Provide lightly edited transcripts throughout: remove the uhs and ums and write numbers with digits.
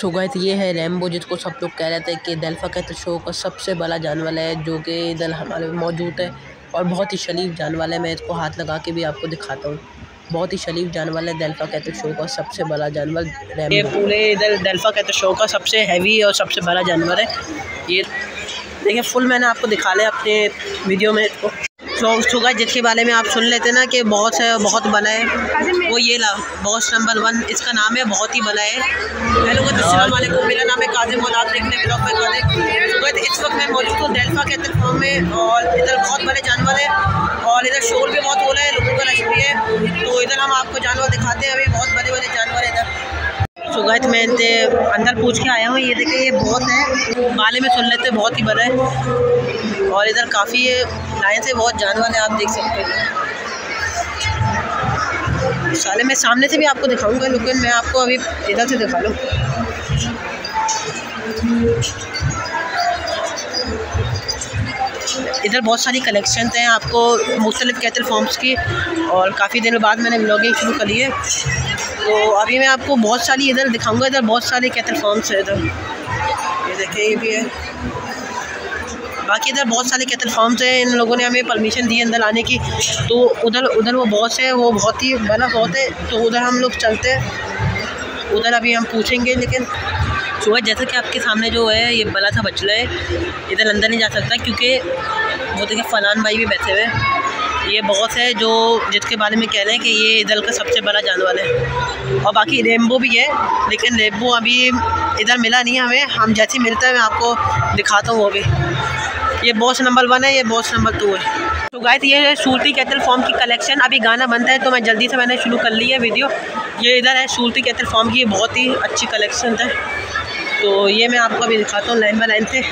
सो guys ये है Rambo, जिसको सब लोग कह रहे थे कि डेल्फा कैटल शो का सबसे बड़ा जानवर है, जो कि इधर हमारे मौजूद है और बहुत ही शरीफ जानवर है। मैं इसको हाथ लगा के भी आपको दिखाता हूँ, बहुत ही शरीफ जानवर है। डेल्फा कैटल शो का सबसे बड़ा जानवर रैम्बो, ये पूरे इधर डेल्फा कैटल शो का सबसे हैवी और सबसे बड़ा जानवर है। ये देखिए फुल मैंने आपको दिखा लिया अपने वीडियो में इसको। सो गाइस जिसके बारे में आप सुन लेते ना कि बहुत बड़ा है, वो ये बहुत नंबर 1 इसका नाम है, बहुत ही बड़ा है। हेलो गाइस अस्सलाम वालेकुम, मेरा नाम है काजिम और आप देख रहे हैं ब्लॉग पर काजिम। सो गाइस इस वक्त मैं मौजूद हूँ डेल्फा कैटल फार्म में, और इधर बहुत बड़े जानवर हैं और इधर शोर भी बहुत हो रहा है, लोगों का रश भी है, तो इधर हम आपको जानवर दिखाते हैं। अभी बहुत बड़े बड़े जानवर हैं इधर। सो गाइस मैं अंदर पूछ के आया हूँ, ये देखिए ये बहुत है, बाले में सुन लेते बहुत ही बड़ा है, और इधर काफ़ी लाइन से बहुत जानवर है, आप देख सकते हैं। साले मैं सामने से भी आपको दिखाऊंगा, लेकिन मैं आपको अभी इधर से दिखा लूँ। इधर बहुत सारी कलेक्शन हैं आपको मुख्तलिफ कैटल फॉर्म्स की, और काफ़ी दिनों बाद मैंने व्लॉगिंग शुरू करी है, तो अभी मैं आपको बहुत सारी इधर दिखाऊंगा। इधर बहुत सारे कैटल फॉर्म्स हैं, इधर ये देखिए ये भी है। बाकी इधर बहुत सारे कैटल फार्म्स हैं, इन लोगों ने हमें परमिशन दी है अंदर आने की, तो उधर उधर वो बॉस है, वो बहुत ही बड़ा बहुत है, तो उधर हम लोग चलते हैं, उधर अभी हम पूछेंगे। लेकिन सुबह जैसा कि आपके सामने जो है ये बड़ा सा बचला है, इधर अंदर नहीं जा सकता क्योंकि वो देखिए फलान भाई भी बैठे हुए हैं। ये बॉस है जो जिसके बारे में कह रहे हैं कि ये इधर का सबसे बड़ा जानवर है, और बाकी रैम्बो भी है, लेकिन रैम्बो अभी इधर मिला नहीं है हमें। हम जैसे मिलता है मैं आपको दिखाता हूँ। वो भी ये बॉस नंबर 1 है, ये बॉस नंबर 2 है। तो गाइस ये है सूरती कैटल फार्म की कलेक्शन। अभी गाना बनता है तो मैं जल्दी से मैंने शुरू कर ली है वीडियो। ये इधर है सूरती कैटल फार्म की, बहुत ही अच्छी कलेक्शन है, तो ये मैं आपको अभी दिखाता हूँ लाइन बाय लाइन से।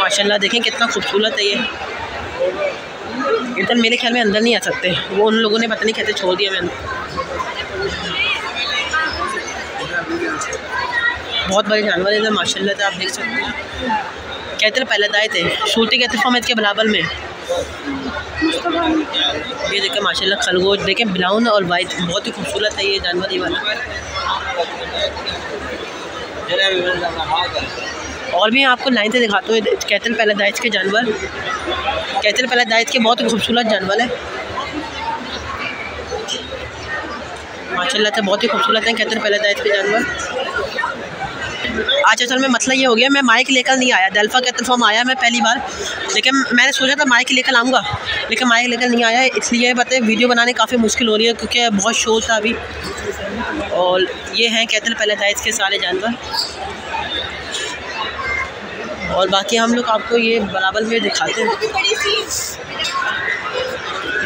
माशाल्लाह देखें कितना खूबसूरत है ये। इधर मेरे ख्याल में अंदर नहीं आ सकते, वो उन लोगों ने पता नहीं कैसे छोड़ दिया। बहुत बड़े जानवर है इधर माशाल्लाह से, आप देख सकते हैं। कैटल पहले आए थे सूरती कैटल फार्म इसके बराबर में। ये देखें माशाल्लाह खरगोश देखें, ब्राउन और वाइट, बहुत ही खूबसूरत है ये जानवर ये वाला। और भी आपको लाइन से दिखाता हूँ कैटल पैलेडाइज के जानवर। कैटल पैलेडाइज के बहुत खूबसूरत जानवर है माशाल्लाह से, बहुत ही खूबसूरत है कैटल पैलेडाइज के जानवर। आज असल में मसला ये हो गया, मैं माइक लेकर नहीं आया, डेल्फा कैटल फार्म आया मैं पहली बार, लेकिन मैंने सोचा था माइक लेकर आऊँगा, लेकिन माइक लेकर नहीं आया, इसलिए पता है वीडियो बनाने काफ़ी मुश्किल हो रही है क्योंकि बहुत शोर था अभी। और ये हैं कैटल पैलेडाइज के सारे जानवर, और बाकी हम लोग आपको ये बराबर में दिखाते हैं।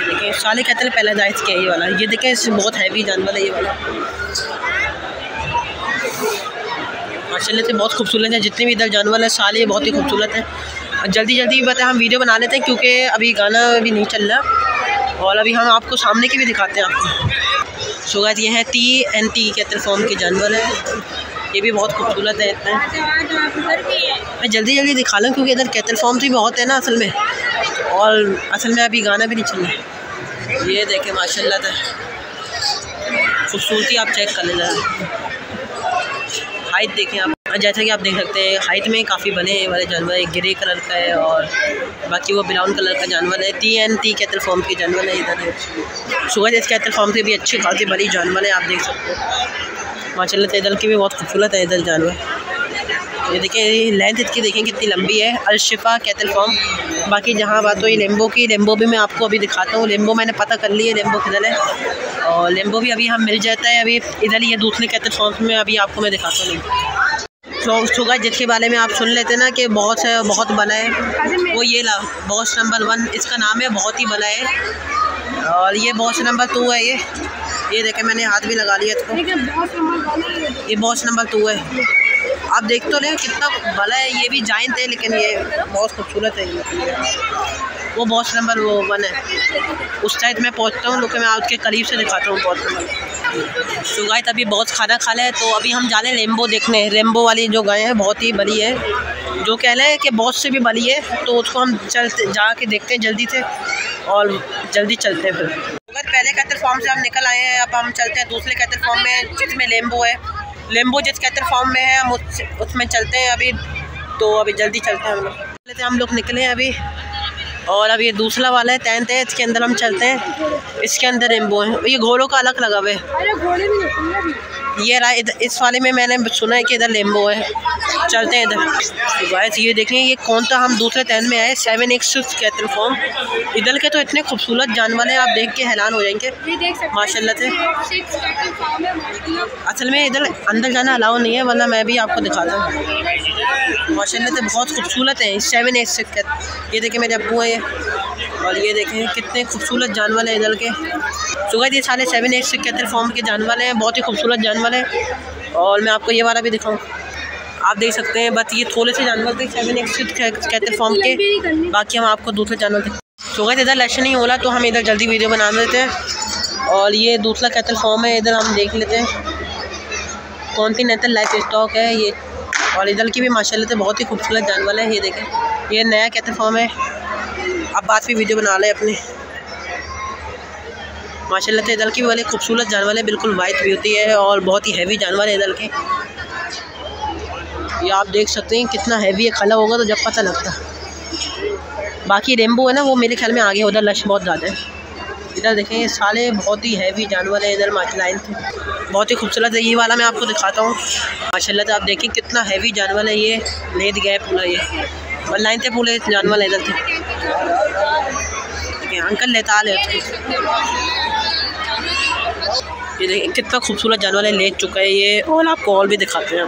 देखिए सारे कैटल पैलेडाइज के ये वाला, ये देखें बहुत हैवी जानवर है ये वाला माशाल्लाह से, बहुत खूबसूरत है। जितने भी इधर जानवर हैं साले बहुत ही खूबसूरत हैं। जल्दी जल्दी बताएं, हम वीडियो बना लेते हैं क्योंकि अभी गाना भी नहीं चल रहा, और अभी हम आपको सामने के भी दिखाते हैं आपको। सो गाइस ये है T&T कैटल फार्म के जानवर हैं, ये भी बहुत खूबसूरत है। मैं जल्दी जल्दी दिखा लूँ क्योंकि इधर कैटल फार्म भी बहुत है ना असल में, और असल में अभी गाना भी नहीं चल रहा। ये देखें माशाल्लाह से खूबसूरती आप चेक कर लेना, हाइट देखें आप, जैसा कि आप देख सकते हैं हाइट में काफ़ी बने वाले जानवर है। ग्रे कलर का है और बाकी वो ब्राउन कलर का जानवर है। T&T कैटल फार्म के जानवर है इधर है। सुगर इस कैटल फार्म से भी अच्छे खासी बड़ी जानवर है, आप देख सकते हो माशाल्लाह से। इधर की भी बहुत खूबसूरत है इधर जानवर, ये देखें लेंथ इसकी देखें कितनी लंबी है। Alshifa cattle farm. बाकी जहाँ बात हो रैम्बो की, रैम्बो भी मैं आपको अभी दिखाता हूँ। रैम्बो मैंने पता कर ली है रैम्बो किधर है, और रैम्बो भी अभी हम मिल जाता है अभी इधर। ये दूसरे कैटल फार्म में अभी आपको मैं दिखाता हूँ। सो गाइस जिसके बारे में आप सुन लेते ना कि बहुत बड़ा है, वो ये बॉस नंबर 1 इसका नाम है, बहुत ही बड़ा है। और ये बॉस नंबर 2 है। ये देखें मैंने हाथ भी लगा लिया इसको, ये बॉस नंबर 2 है, आप देख तो रहे हो कितना बड़ा है। ये भी जायंट है लेकिन ये बहुत खूबसूरत है। वो बॉस नंबर 1 है। उस टाइम मैं पहुंचता हूँ लेकिन मैं उसके करीब से दिखाता हूँ बॉस नंबर। तो गाय अभी बहुत खाना खा है, तो अभी हम जा रहे हैं रैम्बो देखने। रैम्बो वाली जो गाय है बहुत ही बड़ी है, जो कह रहे हैं कि बॉस से भी बड़ी है, तो उसको हम चलते जा के देखते हैं जल्दी से, और जल्दी चलते हैं फिर। अगर पहले कैटल फार्म से हम निकल आए हैं, अब हम चलते हैं दूसरे कैटल फार्म में जिसमें रैम्बो है। रेम्बो जज कैटल फार्म में है, हम उसमें चलते हैं अभी, तो अभी जल्दी चलते हैं हम लोग। चलते हम लोग निकले हैं अभी, और अब ये दूसरा वाला है टेंथ है, इसके अंदर हम चलते हैं। इसके अंदर रेम्बो है, ये घोड़ों का अलग लगा हुआ है। ये रहा इस वाले में मैंने सुना है कि इधर रेम्बो है, चलते हैं इधर। गाइस ये देखें ये कौन था, हम दूसरे टेंथ में आए, 7 Ethical कैटल फार्म। इधर के तो इतने खूबसूरत जानवर हैं, आप देख के हैरान हो जाएंगे माशाल्लाह से। असल में इधर अंदर जाना अलाउ नहीं है, वरना मैं भी आपको दिखाता हूँ। माशाल्लाह से बहुत खूबसूरत हैं 7 Ethical कैटल। ये देखें मेरे अब्बू है, और ये देखें कितने खूबसूरत जानवर हैं इधर के। तो गाइस ये सारे 7 Ethical कैटल फार्म के जानवर हैं, बहुत ही खूबसूरत जानवर हैं। और मैं आपको ये वाला भी दिखाऊँ, आप देख सकते हैं। बस ये थोड़े से जानवर थे 7 Ethical कैटल फार्म के, बाकी हम आपको दूसरे जानवर दिखाएं। तो गाइस इधर लक्ष्य नहीं हो रहा, तो हम इधर जल्दी वीडियो बना लेते हैं। और ये दूसरा कैटल फार्म है, इधर हम देख लेते हैं कॉन्टीनेंटल लाइफ स्टॉक है ये। और इधर की भी माशाल्लाह से बहुत ही खूबसूरत जानवर है। ये देखें ये नया कैटल फार्म है, आप बात भी वीडियो बना लें अपने। माशाल्लाह से इधर की वाले खूबसूरत जानवर है, बिल्कुल वाइट ब्यूटी है, और बहुत ही हैवी जानवर है इधर के। ये आप देख सकते हैं कितना हैवी है, खला होगा तो जब पता लगता। बाकी रेम्बो है ना, वो मेरे ख्याल में आगे, उधर लश बहुत ज़्यादा है। इधर देखें ये सारे बहुत ही हैवी जानवर है इधर माशाल्लाह से, बहुत ही खूबसूरत है। ये वाला मैं आपको दिखाता हूँ माशाल्लाह से, आप देखें कितना हैवी जानवर है। ये लेद गए पूरा, ये और लाइन थे पूरे जानवर है इधर थे। अंकल लेताल है, ये देखें कितना खूबसूरत जानवर है, ले चुका है ये। और आपको और भी दिखाते हैं,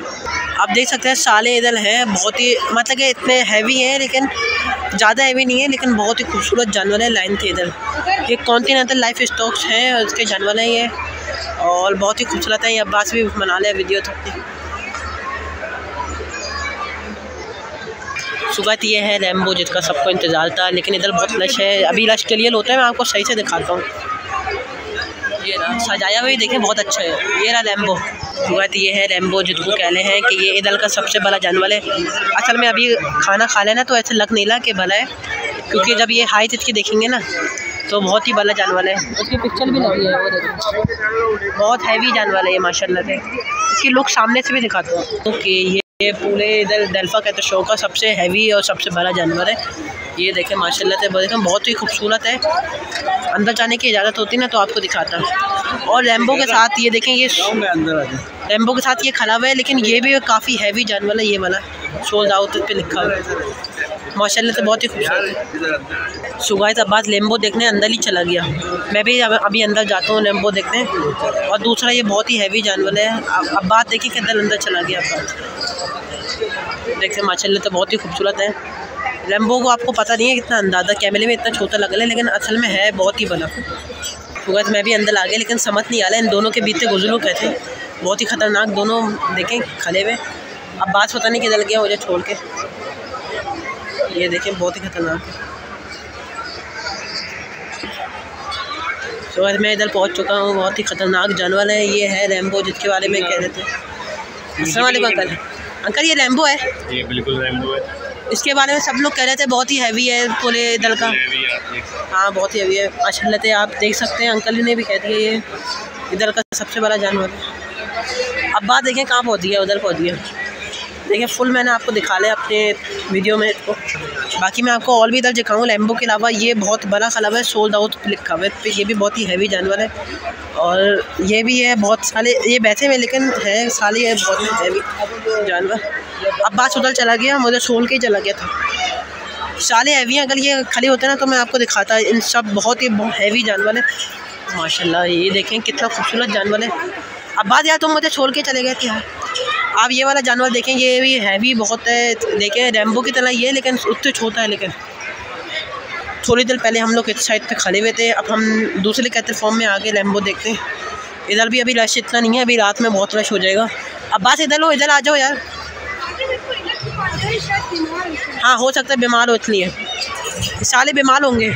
आप देख सकते हैं साले इधर हैं। बहुत ही मतलब कि इतने हैवी हैं, लेकिन ज़्यादा हैवी नहीं है, लेकिन बहुत ही खूबसूरत जानवर है। लाइन थे इधर, ये कॉन्टिनेंटल लाइफ स्टॉक्स हैं और इसके जानवर हैं ये, और बहुत ही खूबसूरत है। ये अब्बास भी बना लिया वीडियो तो अपनी। सुगत ये है रेम्बो जिसका सबको इंतज़ार था, लेकिन इधर बहुत रश है। अभी रश क्लियर होता है, मैं आपको सही से दिखाता हूँ। ये ना सजाया हुआ देखें बहुत अच्छा है। ये रहा रेम्बो, बात ये है रेम्बो जिसको कहले हैं कि ये इधर का सबसे बड़ा जानवर है। असल में अभी खाना खा लेना तो ऐसा लग नहीं रहा कि बड़ा है, क्योंकि जब ये हाइट इसकी देखेंगे ना तो बहुत ही बड़ा जानवर है। उसकी पिक्चर भी लगी है, वो देखो बहुत हैवी जानवर है ये माशाल्लाह से। इसकी लुक सामने से भी दिखाते हैं। ओके ये पूरे इधर डेल्फा कैटल शो का सबसे हैवी और सबसे बड़ा जानवर है। ये देखें माशाल्लाह से, देखें बहुत ही खूबसूरत है। अंदर जाने की इजाज़त होती ना तो आपको दिखाता। और रेम्बो के साथ ये देखें, ये रेम्बो के साथ ये खड़ा हुआ है, लेकिन ये भी काफ़ी हैवी जानवर है। ये वाला सोल्ड आउट पे लिखा हुआ है माशाल्लाह से, बहुत ही खूबसूरत है। सुगायत अब्बास रेम्बो देखने अंदर ही चला गया, मैं भी अभी अंदर जाता हूँ रेम्बो देखने। और दूसरा ये बहुत ही हैवी जानवर है, अब्बास देखिए कि अंदर चला गया। अब्बास देखते माशाल्लाह से बहुत ही खूबसूरत है। रेम्बो को आपको पता नहीं है कितना, अंदाज़ा कैमरे में इतना छोटा लग रहा है, लेकिन असल में है बहुत ही बड़ा। तो मैं भी अंदर आ गया, लेकिन समझ नहीं आ रहा इन दोनों के बीते गुजरू कहते हैं। बहुत ही ख़तरनाक दोनों देखें खड़े हुए, अब बात पता नहीं किधर गया हो जाए छोड़ के। ये देखें बहुत ही ख़तरनाक है। तो मैं इधर पहुँच चुका हूँ, बहुत ही ख़तरनाक जानवर है। ये है रेम्बो जिसके बारे में कह रहे थे। अस्सलाम वालेकुम अंकल, ये रेम्बो है? ये बिल्कुल रेम्बो है, इसके बारे में सब लोग कह रहे थे बहुत ही हैवी है पूरे इधर का। हाँ बहुत ही हैवी है माशाल्लाह से, आप देख सकते हैं। अंकल जी ने भी कह दिया ये इधर का सबसे बड़ा जानवर है। अब बात देखें कहाँ पहुँच गया, उधर पहुँच गया। देखिए फुल मैंने आपको दिखा लिया अपने वीडियो में इसको, बाकी मैं आपको और भी इधर दिखाऊँ। रेम्बो के अलावा ये बहुत बड़ा खलाब है, सोल्ड आउट लिखा हुआ है, ये भी बहुत ही हैवी जानवर है। और ये भी है बहुत साले, ये बैठे में लेकिन है साले, ये बहुत हैवी जानवर। अब्बास उधर चला गया, मुझे सोल के ही चला गया था। साले हैवी हैं, अगर ये खड़े होते ना तो मैं आपको दिखाता। इन सब बहुत ही हैवी जानवर है माशाल्लाह। ये देखें कितना खूबसूरत जानवर है। अब्बास यार तुम मुझे छोड़ के चले गए थे। आप ये वाला जानवर देखें, ये भी हैवी बहुत है। देखें रेम्बो की तरह ये, लेकिन उससे छोटा है। लेकिन थोड़ी देर पहले हम लोग इस साइड पे खड़े हुए थे, अब हम दूसरे कैटल फार्म में आके रेम्बो देखते हैं। इधर भी अभी रश इतना नहीं है, अभी रात में बहुत रश हो जाएगा। अब्बास इधर हो, इधर आ जाओ यार। हाँ हो सकता है बीमार हो, इसलिए साले बीमार होंगे।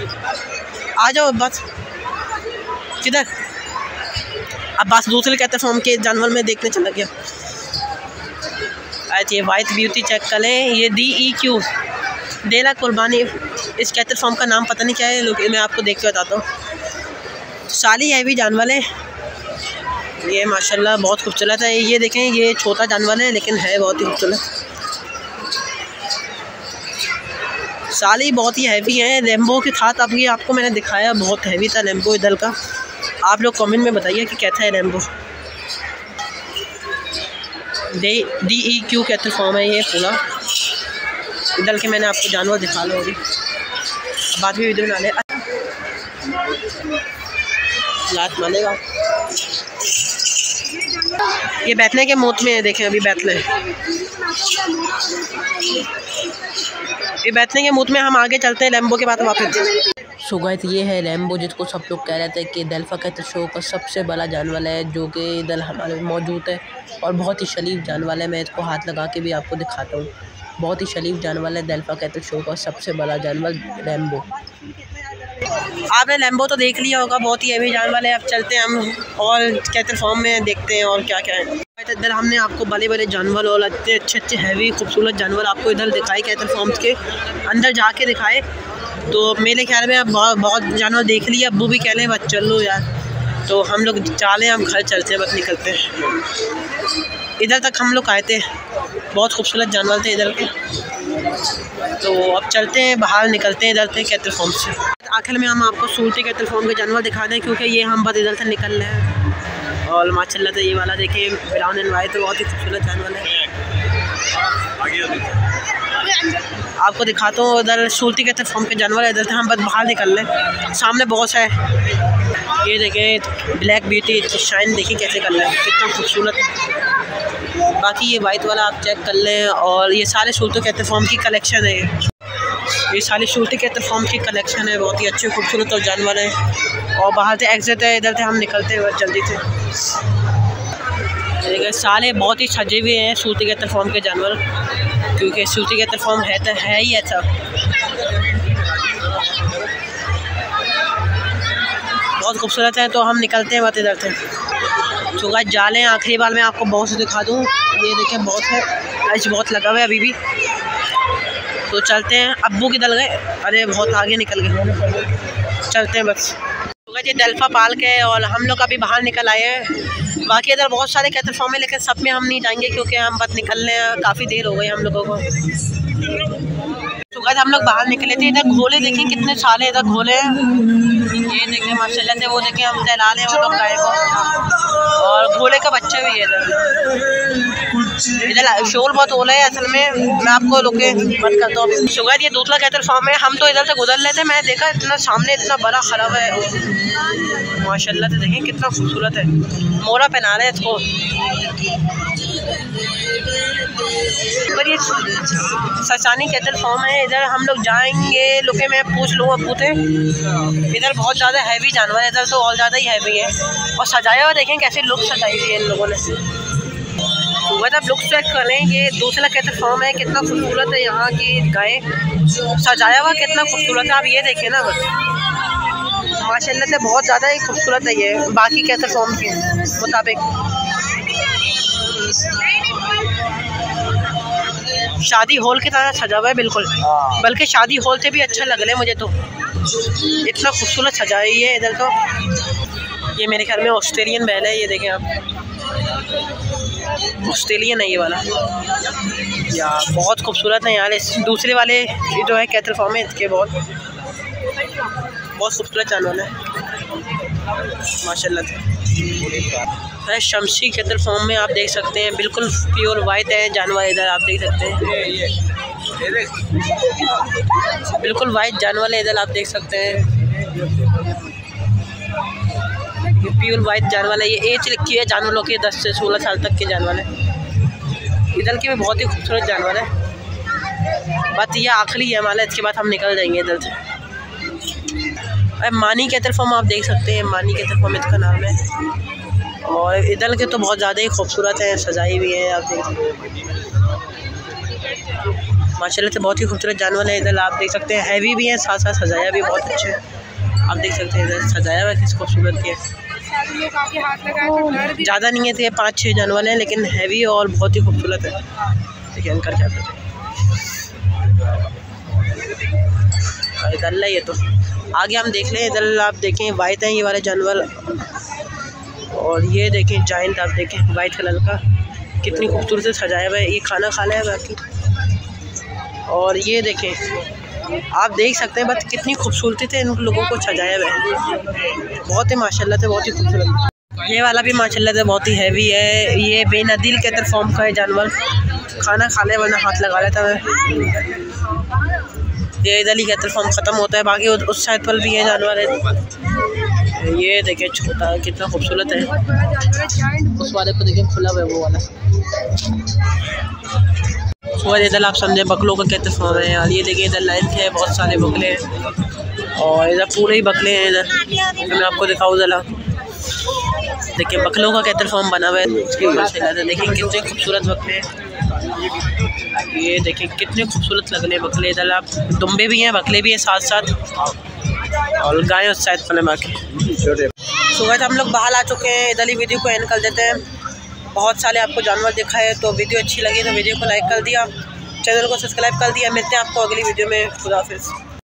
आ जाओ अब्बास किधर। अब्बास दूसरे कैटल फार्म के जानवर में देखने चला गया। आज ये वाइट ब्यूटी चेक कर लें, ये DEQ डेला कुर्बानी, इस कैटल फार्म का नाम पता नहीं क्या है, मैं आपको देख के बताता हूँ। साली हैवी जानवर है, ये माशाल्लाह बहुत खूबसूरत है। ये देखें, ये छोटा जानवर है लेकिन है बहुत ही खूबसूरत। साली बहुत ही हैवी है। रैम्बो के साथ अभी आपको मैंने दिखाया, बहुत हैवी था रैम्बो इधर का। आप लोग कमेंट में बताइए कि कैसा है Rambo. DE Q cattle farm है ये पूरा। इधर के मैंने आपको जानवर दिखा लो। अभी बात भी वीडियो बना ले, लात मानेगा। ये बैठने के मूड में है, देखें अभी बैठने। ये बैठने के मूड में हम आगे चलते हैं रैम्बो के बाद वापस। सो गाइस, ये है रैम्बो, जिसको सब लोग कह रहे थे कि डेल्फा कैटल शो का सबसे बड़ा जानवर है, जो कि इधर हमारे मौजूद है और बहुत ही शरीफ जानवर है। मैं इसको हाथ लगा के भी आपको दिखाता हूँ। बहुत ही शरीफ जानवर है। डेल्फा कैटल शो का सबसे बड़ा जानवर रैम्बो। आपने रैम्बो तो देख लिया होगा, बहुत ही हैवी जानवर है। अब चलते हैं हम और कैटल फार्म में, देखते हैं और क्या क्या है। इधर हमने आपको बड़े बड़े जानवर और अच्छे हैवी खूबसूरत जानवर आपको इधर दिखाए, कैटल फार्म्स के अंदर जाके दिखाए। तो मेरे ख्याल में आप बहुत जानवर देख लिए। अब्बू भी कह रहे हैं बस चल लो यार, तो हम लोग चालें, हम घर चलते हैं, बस निकलते हैं। इधर तक हम लोग आए थे, बहुत खूबसूरत जानवर थे इधर के। तो अब चलते हैं बाहर, निकलते हैं इधर से कैटल फार्म से। आखिर में हम आपको सूरती कैटल फार्म के जानवर दिखा दें, क्योंकि ये हम बस इधर से निकल रहे हैं। और माशाल्लाह ये वाला देखिए, ब्राउन एंड वाइट, बहुत ही खूबसूरत जानवर है। आपको दिखाता हूँ इधर सूरती कैटल फार्म के जानवर है। इधर से हम बस बाहर निकल लें, सामने बहुत सा है। ये देखें ब्लैक ब्यूटी, शाइन देखिए कैसे कर रहे हैं, कितना खूबसूरत है। बाकी ये वाइट वाला आप चेक कर लें। और ये सारे सूरती कैटल फार्म की कलेक्शन है। ये सारी सूरती कैटल फार्म की कलेक्शन है, बहुत ही अच्छे खूबसूरत और जानवर है। और बाहर से एग्जिट है, इधर से हम निकलते हैं जल्दी से। सारे बहुत ही सजे हुए हैं सूरती कैटल फार्म के जानवर, क्योंकि सूरती कैटल फार्म है तो है ही ऐसा। बहुत खूबसूरत है। तो हम निकलते हैं बात इधर से। तो गाइस जालें, आखिरी बार मैं आपको बहुत से दिखा दूँ। ये देखें बहुत है, आज बहुत लगा हुआ है अभी भी। तो चलते हैं। अब्बू किधर गए? अरे बहुत आगे निकल गए, चलते हैं बस। तो गाइस ये डेल्फा पार्क है और हम लोग अभी बाहर निकल आए हैं। बाकी इधर बहुत सारे कैटल फार्म है, लेकिन सब में हम नहीं जाएंगे क्योंकि हम बस निकलने, काफ़ी देर हो गई हम लोगों को। तो गाइस हम लोग बाहर निकले थे। इधर घोले देखें कितने सारे, इधर घोले ये देखें माशाल्लाह से। वो देखें हम तैला रहे हैं वो लोग गाय को, और घोले का बच्चा भी है इधर। इधर शोर बहुत हो रहा है असल में, मैं आपको रोके बंद करता हूँ। तो गाइस ये दूसरा कैटल फार्म है। हम तो इधर से गुजर लेते, मैंने देखा इतना सामने इतना बड़ा खराब है। माशाल्लाह से देखें कितना खूबसूरत है, मोरा पहना रहे हैं इसको। पर ये सचानी कैटल फार्म है, इधर हम लोग जाएंगे। लोके मैं पूछ लूँगा पूते, इधर बहुत ज़्यादा हैवी जानवर है, इधर तो और ज़्यादा ही हैवी है। और सजाया हुआ देखें कैसे लुक सजाई हुई है इन लोगों ने। वैसे आप लुक चेक करें, ये दूसरा कैटल फार्म है, कितना खूबसूरत है। यहाँ की गाय सजाया हुआ कितना खूबसूरत है, आप ये देखें ना माशाल्लाह से। बहुत ज़्यादा ही खूबसूरत है ये, बाकी कैटल फार्म के मुताबिक। शादी हॉल की तरह सजा हुआ है बिल्कुल, बल्कि शादी हॉल से भी अच्छा लग रहा है मुझे तो, इतना खूबसूरत सजा है ये इधर तो। ये मेरे ख्याल में ऑस्ट्रेलियन बैल है, ये देखें आप, ऑस्ट्रेलियन है ये वाला। यार बहुत खूबसूरत है यार, इस दूसरे वाले ये जो है कैटल फार्म है, इसके बहुत खूबसूरत जानवर है माशाल्लाह से। शमसी कैटल फार्म में आप देख सकते हैं, बिल्कुल प्योर वाइट है जानवर इधर, आप देख सकते हैं बिल्कुल वाइट जानवर है इधर, आप देख सकते हैं ये प्योर वाइट जानवर है। ये एज लिखी है जानवरों की, 10 से 16 साल तक के जानवर है। इधर के भी बहुत ही खूबसूरत जानवर है। बात यह आखिरी है हमारा, इसके बाद हम निकल जाएंगे इधर से। मानी कैटल फार्म आप देख सकते हैं, मानी कैटल फार्म इसका नाम है। और इधर के तो बहुत ज़्यादा ही खूबसूरत है, सजाई भी है आप देख सकते माशाल्लाह से। बहुत ही खूबसूरत जानवर है इधर, आप देख सकते हैं। हैवी भी है, साथ साथ सजाया भी बहुत अच्छे है, आप देख सकते हैं। इधर सजाया हुआ किस खूबसूरत है, ज़्यादा नहीं है, थे 5-6 जानवर हैं, लेकिन हैवी और बहुत ही खूबसूरत है। देखिए अंकल क्या करते हैं, ये तो आगे हम देख लें। इधर आप देखें वाइट हैं ये वाले जानवर, और ये देखें जाइंट, आप देखें वाइट कलर का कितनी खूबसूरत से सजाया हुआ है। ये खाना खा रहा है बाकी, और ये देखें आप देख सकते हैं बस कितनी खूबसूरती से इन लोगों को सजाया हुआ है। बहुत ही माशाल्लाह से बहुत ही खूबसूरत। ये वाला भी माशाल्लाह से बहुत ही हैवी है। ये बेनदील के तरफ फॉर्म का है जानवर, खाना खा ले वरना हाथ लगा लेता है। ये इधर ही के तरफ फॉर्म ख़त्म होता है, बाकी उस साइड पर भी ये जानवर है। ये देखिए छोटा कितना खूबसूरत है। उस वाले पर देखिए खुला हुआ है वो वाला। और इधर आप समझे बकलों का के तरफ फॉर्म है यार। ये देखिए इधर लाइन है, बहुत सारे बकले हैं और इधर पूरे ही बकले हैं। इधर मैं आपको दिखाऊँ ज़रा, देखिए बकलों का कैटल फार्म बना हुआ है। देखिए कितने खूबसूरत बकले हैं। ये देखिए कितने खूबसूरत लग रहे हैं बकले। इधर आप दुम्बे भी हैं, बकले भी हैं साथ साथ, और गाय उस साइड पर बाकी। सुबह हम लोग बाहर आ चुके हैं। इधर ही वीडियो को एंड कर देते हैं। बहुत सारे आपको जानवर दिखाए, तो वीडियो अच्छी लगी तो वीडियो को लाइक कर दिया, चैनल को सब्सक्राइब कर दिया। मिलते हैं आपको अगली वीडियो में। खुदा हाफिज़।